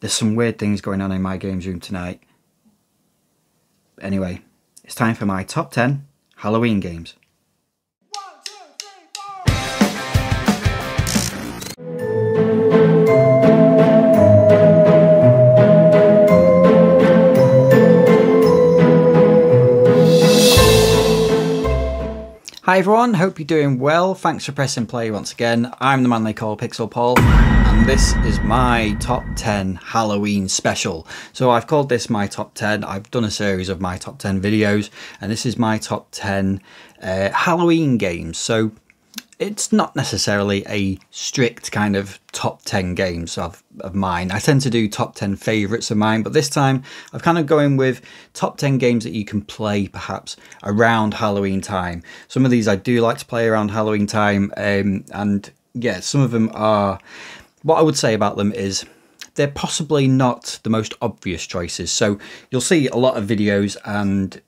There's some weird things going on in my games room tonight. But anyway, it's time for my top 10 Halloween games. Hi everyone, hope you're doing well. Thanks for pressing play once again. I'm the man they call Pixel Paul, and this is my top 10 Halloween special. So I've called this my top 10. I've done a series of my top 10 videos, and this is my top 10 Halloween games. So it's not necessarily a strict kind of top 10 games of mine. I tend to do top 10 favourites of mine, but this time I've kind of going with top 10 games that you can play perhaps around Halloween time. Some of these I do like to play around Halloween time, and yeah, some of them are, what I would say about them is they're possibly not the most obvious choices. So you'll see a lot of videos and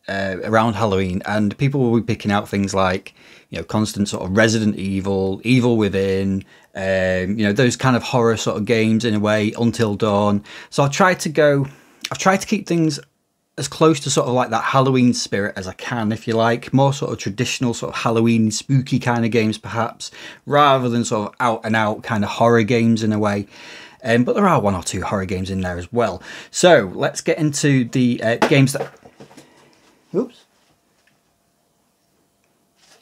around Halloween, and people will be picking out things like, you know, constant sort of Resident Evil, Evil Within, you know, those kind of horror sort of games in a way, Until Dawn. So I've tried to keep things as close to sort of like that Halloween spirit as I can, if you like, more sort of traditional sort of Halloween spooky kind of games perhaps, rather than sort of out and out kind of horror games in a way. But there are one or two horror games in there as well. So let's get into the games that... Oops.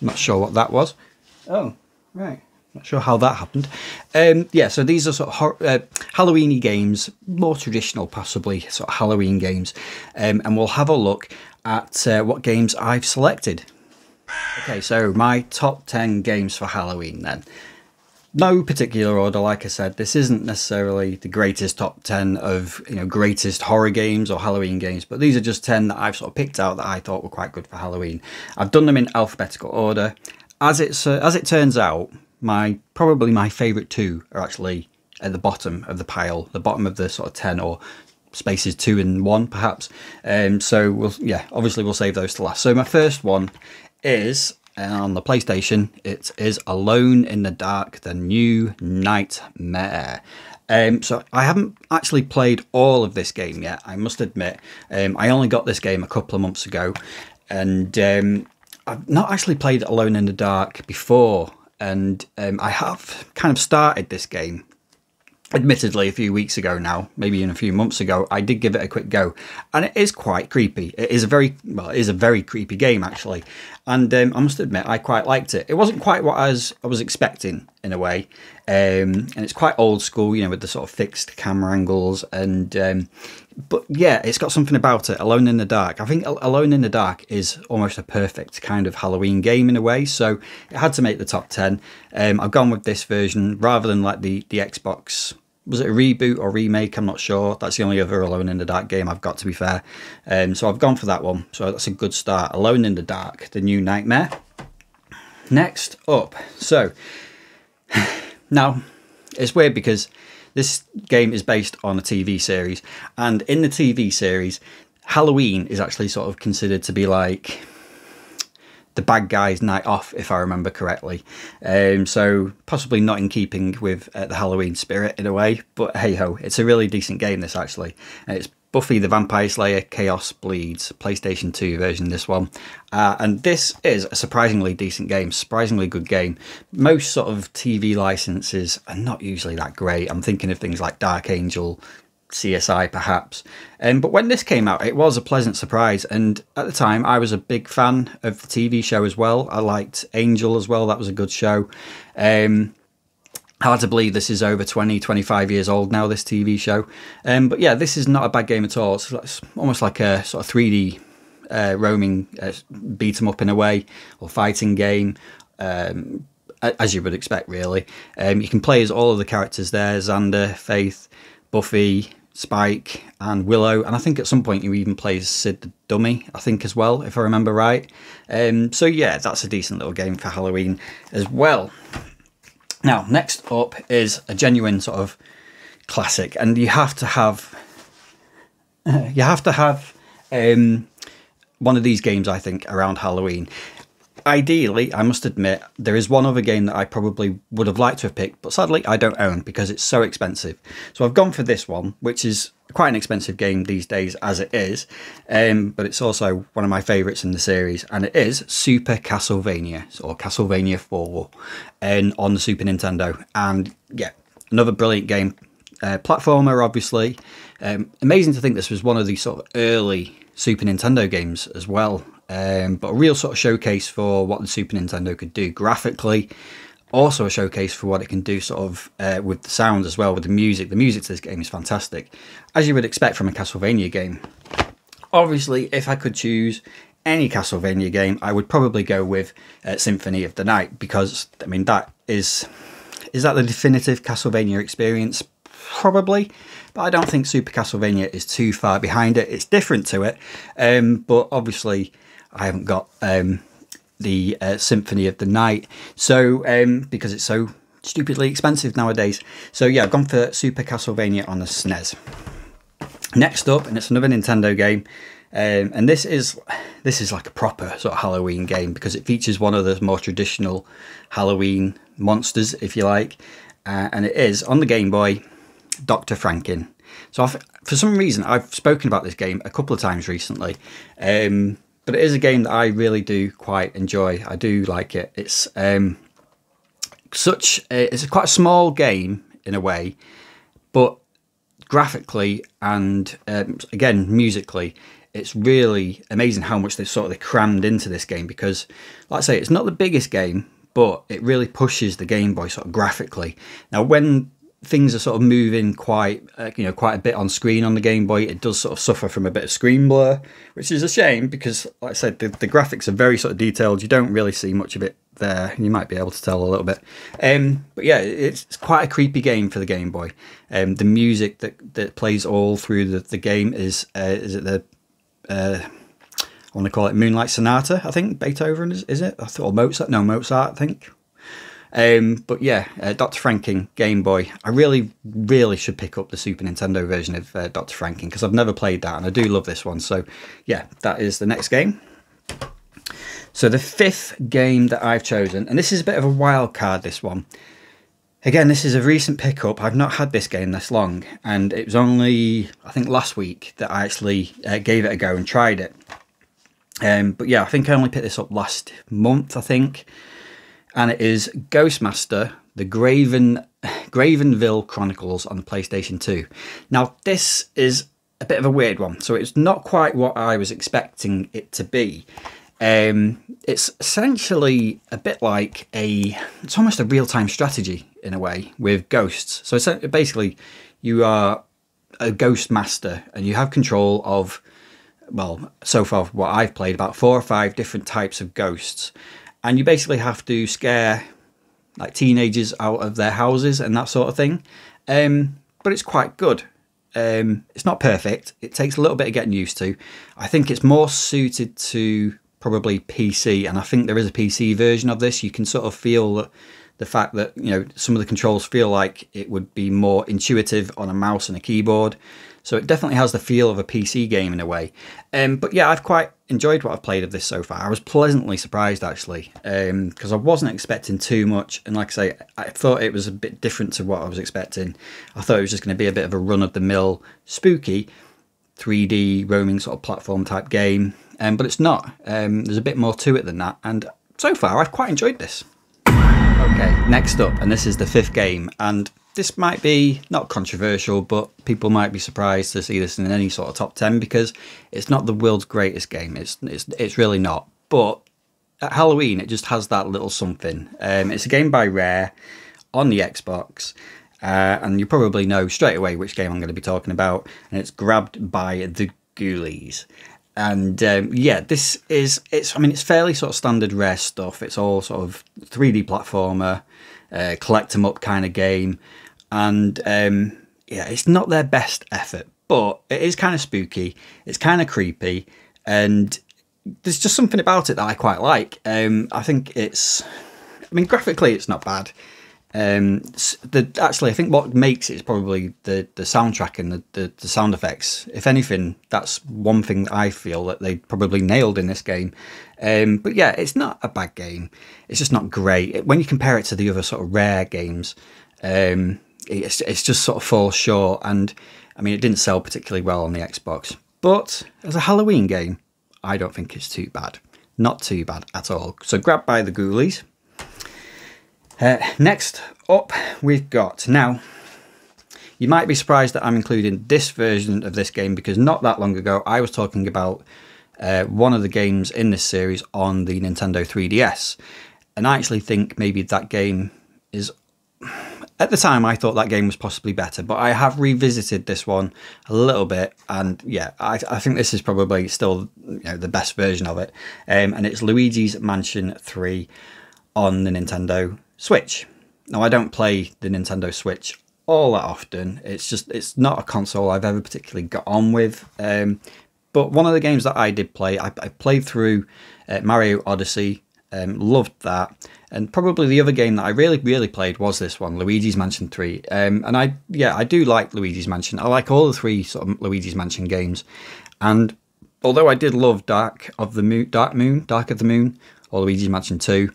Not sure what that was. Oh, right. Not sure how that happened. Yeah, so these are sort of Halloween-y games, more traditional possibly, sort of Halloween games. And we'll have a look at what games I've selected. Okay, so my top 10 games for Halloween then. No particular order, like I said. This isn't necessarily the greatest top 10 of, you know, greatest horror games or Halloween games, but these are just 10 that I've sort of picked out that I thought were quite good for Halloween. I've done them in alphabetical order. As it turns out, probably my favourite two are actually at the bottom of the pile, the bottom of the sort of 10, or spaces 2 and 1 perhaps. So we'll, yeah, obviously we'll save those to last. So my first one is. And on the PlayStation, it is Alone in the Dark, the New Nightmare. So I haven't actually played all of this game yet, I must admit. I only got this game a couple of months ago, and I've not actually played Alone in the Dark before. And I have kind of started this game, admittedly, a few weeks ago now, maybe even a few months ago. I did give it a quick go, and it is quite creepy. It is a very creepy game actually, and I must admit I quite liked it. It wasn't quite what I was expecting in a way, and it's quite old school, you know, with the sort of fixed camera angles, and but yeah, it's got something about it. Alone in the Dark. I think Alone in the Dark is almost a perfect kind of Halloween game in a way, so it had to make the top 10. I've gone with this version rather than like the Xbox. Was it a reboot or remake? I'm not sure. That's the only other Alone in the Dark game I've got, to be fair. So I've gone for that one. So that's a good start. Alone in the Dark, the New Nightmare. Next up. So now it's weird because this game is based on a TV series, and in the TV series, Halloween is actually sort of considered to be like the bad guy's night off, if I remember correctly. So possibly not in keeping with the Halloween spirit in a way, but hey ho, it's a really decent game this actually. And it's Buffy the Vampire Slayer, Chaos Bleeds, PlayStation 2 version, this one. And this is a surprisingly decent game, surprisingly good game. Most sort of TV licenses are not usually that great. I'm thinking of things like Dark Angel, CSI perhaps. But when this came out, it was a pleasant surprise. And at the time, I was a big fan of the TV show as well. I liked Angel as well. That was a good show. Hard to believe this is over 20, 25 years old now, this TV show. But yeah, this is not a bad game at all. It's almost like a sort of 3D roaming beat-em-up in a way, or fighting game, as you would expect, really. You can play as all of the characters there, Xander, Faith, Buffy, Spike, and Willow. And I think at some point you even play as Sid the Dummy, I think, as well, if I remember right. So yeah, that's a decent little game for Halloween as well. Now, next up is a genuine sort of classic, and you have to have one of these games, I think, around Halloween. Ideally, I must admit, there is one other game that I probably would have liked to have picked, but sadly I don't own because it's so expensive. So I've gone for this one, which is quite an expensive game these days as it is, but it's also one of my favourites in the series, and it is Super Castlevania, or Castlevania 4, on the Super Nintendo. And yeah, another brilliant game. Platformer, obviously. Amazing to think this was one of the sort of early Super Nintendo games as well. But a real sort of showcase for what the Super Nintendo could do graphically. Also a showcase for what it can do sort of with the sounds as well, with the music. The music to this game is fantastic, as you would expect from a Castlevania game. Obviously, if I could choose any Castlevania game, I would probably go with Symphony of the Night, because, I mean, that is that the definitive Castlevania experience? Probably, but I don't think Super Castlevania is too far behind it. It's different to it, but obviously I haven't got the Symphony of the Night, so because it's so stupidly expensive nowadays. So yeah, I've gone for Super Castlevania on the SNES. Next up, and it's another Nintendo game, and this is like a proper sort of Halloween game, because it features one of the more traditional Halloween monsters, if you like, and it is on the Game Boy, Dr. Franken. So for some reason, I've spoken about this game a couple of times recently, but it is a game that I really do quite enjoy. I do like it. It's it's quite a small game in a way, but graphically and again musically, it's really amazing how much they crammed into this game, because, like I say, it's not the biggest game, but it really pushes the Game Boy sort of graphically. Now, when things are sort of moving quite a bit on screen on the Game Boy, it does sort of suffer from a bit of screen blur, which is a shame, because, like I said, the graphics are very sort of detailed. You don't really see much of it there. You might be able to tell a little bit. But yeah, it's quite a creepy game for the Game Boy. The music that plays all through the game is I want to call it Moonlight Sonata, I think. Beethoven, is it? Or Mozart? No, Mozart, I think. But yeah, Dr. Franken, Game Boy. I really, really should pick up the Super Nintendo version of Dr. Franken, because I've never played that, and I do love this one. So yeah, that is the next game. So the fifth game that I've chosen, and this is a bit of a wild card, this one. Again, this is a recent pickup. I've not had this game this long, and it was only, I think, last week that I actually gave it a go and tried it. But yeah, I think I only picked this up last month, I think. And it is Ghostmaster, the Gravenville Chronicles on the PlayStation 2. Now, this is a bit of a weird one. So it's not quite what I was expecting it to be. It's essentially a bit like it's almost a real-time strategy in a way with ghosts. So basically, you are a ghost master and you have control of, well, so far what I've played, about 4 or 5 different types of ghosts. And you basically have to scare like teenagers out of their houses and that sort of thing. But it's quite good. It's not perfect. It takes a little bit of getting used to. I think it's more suited to probably PC. And I think there is a PC version of this. You can sort of feel the fact that, you know, some of the controls feel like it would be more intuitive on a mouse and a keyboard. So it definitely has the feel of a PC game in a way. But yeah, I've quite enjoyed what I've played of this so far. I was pleasantly surprised, actually, because I wasn't expecting too much. And like I say, I thought it was a bit different to what I was expecting. I thought it was just going to be a bit of a run-of-the-mill, spooky, 3D roaming sort of platform type game. But it's not. There's a bit more to it than that. And so far, I've quite enjoyed this. Okay, next up, and this is the fifth game. And this might be not controversial, but people might be surprised to see this in any sort of top 10, because it's not the world's greatest game. It's really not. But at Halloween, it just has that little something. It's a game by Rare on the Xbox, and you probably know straight away which game I'm going to be talking about, and it's Grabbed by the Ghoulies. And yeah, this is, it's fairly sort of standard Rare stuff. It's all sort of 3D platformer, collect them up kind of game, and yeah, it's not their best effort, but it is kind of spooky, it's kind of creepy, and there's just something about it that I quite like. I think it's, I mean, graphically it's not bad. Actually, I think what makes it is probably the soundtrack and the sound effects. If anything, that's one thing that I feel that they probably nailed in this game. But yeah, it's not a bad game. It's just not great. When you compare it to the other sort of Rare games, it's just sort of falls short. And I mean, it didn't sell particularly well on the Xbox. But as a Halloween game, I don't think it's too bad. Not too bad at all. So Grabbed by the Ghoulies. Next up, we've got, now, you might be surprised that I'm including this version of this game because not that long ago I was talking about one of the games in this series on the Nintendo 3DS. And I actually think maybe that game is, at the time I thought that game was possibly better, but I have revisited this one a little bit, and yeah, I think this is probably still, you know, the best version of it. And it's Luigi's Mansion 3 on the Nintendo Switch. Now, I don't play the Nintendo Switch all that often. It's not a console I've ever particularly got on with. But one of the games that I did play, I played through Mario Odyssey, loved that. And probably the other game that I really, really played was this one, Luigi's Mansion 3. And I do like Luigi's Mansion. I like all the three sort of Luigi's Mansion games. And although I did love Dark of the Moon, or Luigi's Mansion 2,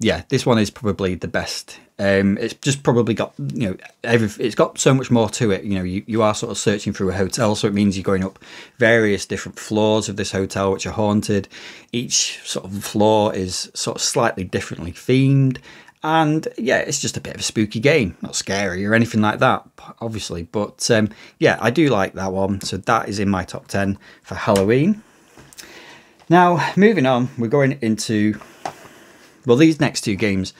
yeah, this one is probably the best. It's just probably got, you know, it's got so much more to it. You know, you are sort of searching through a hotel, so it means you're going up various different floors of this hotel which are haunted. Each sort of floor is sort of slightly differently themed, and yeah, it's just a bit of a spooky game. Not scary or anything like that, obviously, but yeah, I do like that one. So that is in my top 10 for Halloween. Now, moving on, we're going into, well, these next two games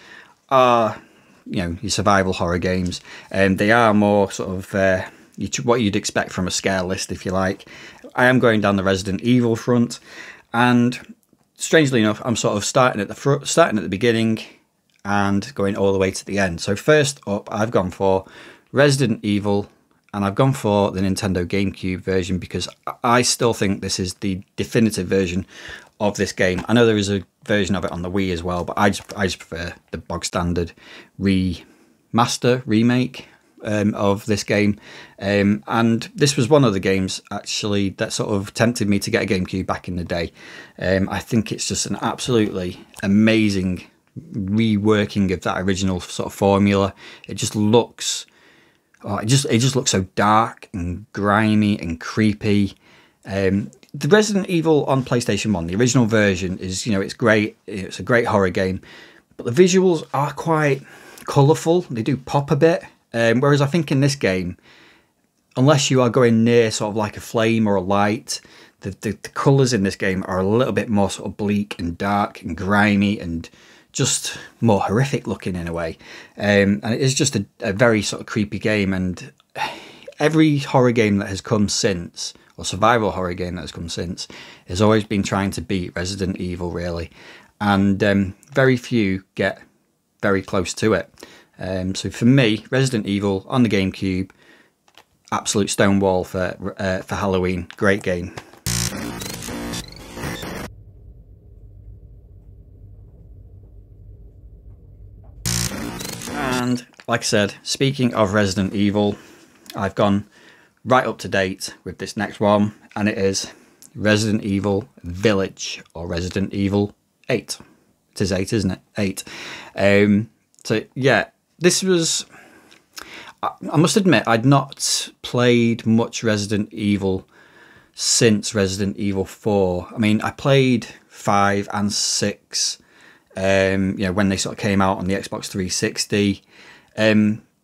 are, you know, your survival horror games, and they are more sort of what you'd expect from a scare list, if you like. I am going down the Resident Evil front, and strangely enough, I'm sort of starting at the beginning and going all the way to the end. So first up, I've gone for Resident Evil, and I've gone for the Nintendo GameCube version because I still think this is the definitive version of this game. I know there is a version of it on the Wii as well, but I just prefer the bog standard remake of this game. And this was one of the games actually that sort of tempted me to get a GameCube back in the day. I think it's just an absolutely amazing reworking of that original sort of formula. It just looks, oh, it just looks so dark and grimy and creepy. The Resident Evil on PlayStation 1, the original version, is, you know, it's great. It's a great horror game, but the visuals are quite colourful. They do pop a bit. Whereas I think in this game, unless you are going near sort of like a flame or a light, the colours in this game are a little bit more sort of bleak and dark and grimy and just more horrific looking in a way. And it is just a very sort of creepy game. And every horror game that has come since, or survival horror game that has come since, has always been trying to beat Resident Evil, really. And very few get very close to it. So for me, Resident Evil on the GameCube, absolute stonewall for Halloween. Great game. And like I said, speaking of Resident Evil, I've gone right up to date with this next one, and it is Resident Evil Village, or Resident Evil 8. It is 8, isn't it? 8. So yeah, this was, I must admit, I'd not played much Resident Evil since Resident Evil 4. I mean, I played 5 and 6, you know, when they sort of came out on the Xbox 360.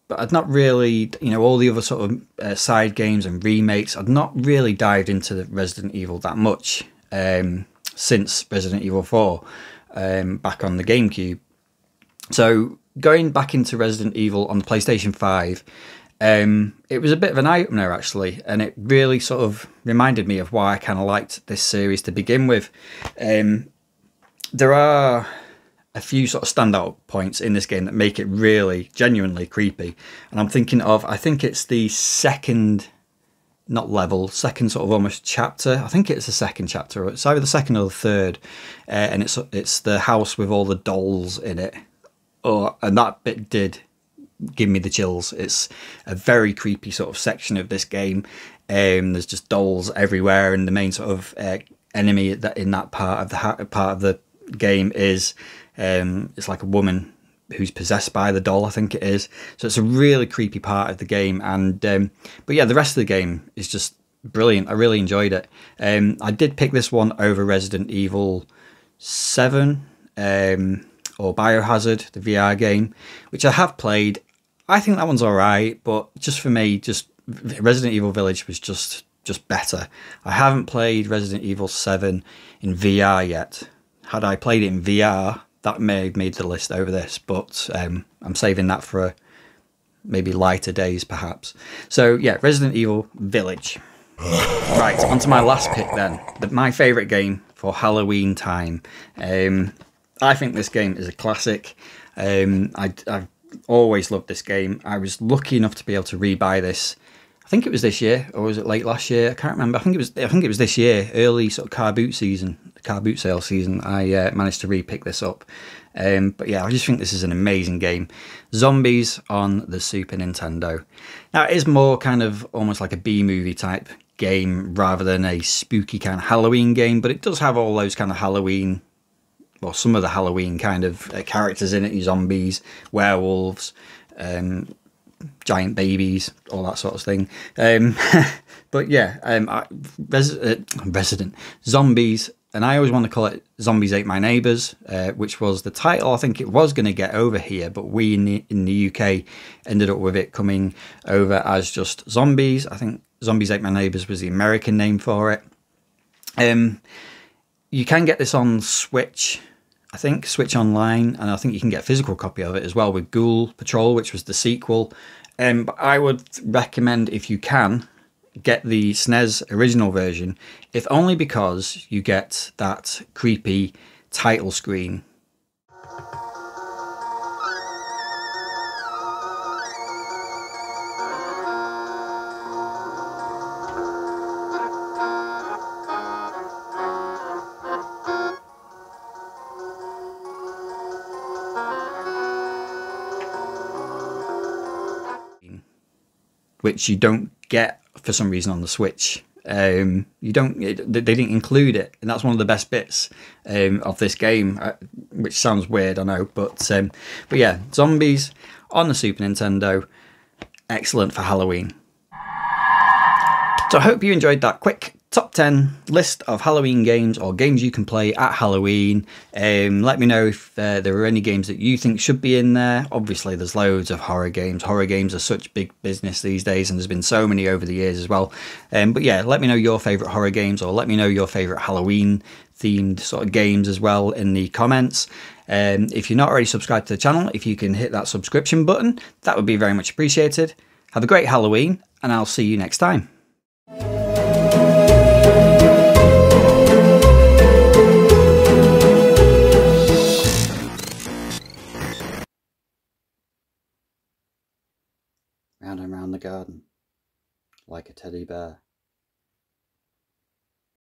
But I'd not really, you know, all the other sort of side games and remakes, I'd not really dived into the Resident Evil that much since Resident Evil 4 back on the GameCube. So going back into Resident Evil on the PlayStation 5, it was a bit of an eye-opener, actually, and it really sort of reminded me of why I kind of liked this series to begin with. There are a few sort of standout points in this game that make it really genuinely creepy. And I'm thinking of, I think it's the second, not level, second sort of almost chapter. I think it's the second chapter. It's either the second or the third. And it's the house with all the dolls in it. Oh, and that bit did give me the chills. It's a very creepy sort of section of this game. There's just dolls everywhere, and the main sort of enemy that in that part of the game is it's like a woman who's possessed by the doll, I think it is. So it's a really creepy part of the game, and but yeah, the rest of the game is just brilliant. I really enjoyed it. I did pick this one over Resident Evil 7 or Biohazard, the VR game, which I have played. I think that one's all right, but just for me, just Resident Evil Village was just better. I haven't played Resident Evil 7 in VR yet. Had I played it in VR, that may have made the list over this, but I'm saving that for maybe lighter days, perhaps. So yeah, Resident Evil Village. Right, onto my last pick then. My favourite game for Halloween time. I think this game is a classic. I've always loved this game. I was lucky enough to be able to rebuy this. I think it was this year, or was it late last year? I can't remember. I think it was this year, early sort of car boot season, car boot sale season. I managed to re-pick this up. But yeah, I just think this is an amazing game. Zombies on the Super Nintendo. Now, it is more kind of almost like a B-movie type game rather than a spooky kind of Halloween game, but it does have all those kind of Halloween, well, some of the Halloween kind of characters in it, zombies, werewolves, giant babies, all that sort of thing. But yeah, Zombies, and I always want to call it Zombies Ate My Neighbours, which was the title I think it was going to get over here, but we in the UK ended up with it coming over as just Zombies. I think Zombies Ate My Neighbours was the American name for it. You can get this on Switch, I think, Switch Online, and I think you can get a physical copy of it as well with Ghoul Patrol, which was the sequel. But I would recommend, if you can, get the SNES original version, if only because you get that creepy title screen. Which you don't get for some reason on the Switch. They didn't include it, and that's one of the best bits of this game, which sounds weird, I know, but yeah, Zombies on the Super Nintendo, excellent for Halloween. So I hope you enjoyed that quick top 10 list of Halloween games, or games you can play at Halloween. Let me know if there are any games that you think should be in there. Obviously, there's loads of horror games. Horror games are such big business these days, and there's been so many over the years as well. But yeah, let me know your favourite horror games, or let me know your favourite Halloween themed sort of games as well in the comments. If you're not already subscribed to the channel, if you can hit that subscription button, that would be very much appreciated. Have a great Halloween, and I'll see you next time. Round and round the garden, like a teddy bear.